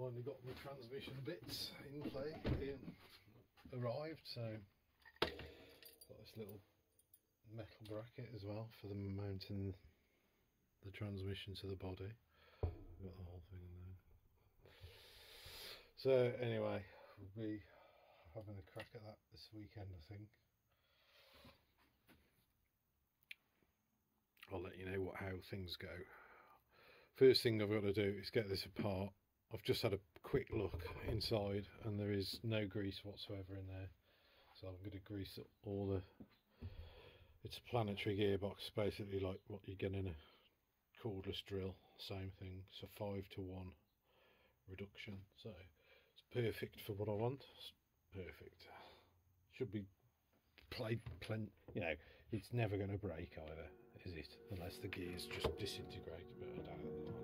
finally got my transmission bits in play, arrived, so got this little metal bracket as well for the mounting the transmission to the body. Got the whole thing in there. So anyway, we'll be having a crack at that this weekend, I think. I'll let you know how things go. First thing I've got to do is get this apart. I've just had a quick look inside and there is no grease whatsoever in there, so I'm going to grease up all the... It's a planetary gearbox, basically like what you get in a cordless drill, same thing. So 5-to-1 reduction, so it's perfect for what I want. It's perfect. Should be played plenty, you know. It's never going to break either, is it? Unless the gears just disintegrate, but I don't know.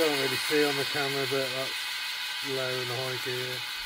Can't really see on the camera, but that's low and high gear.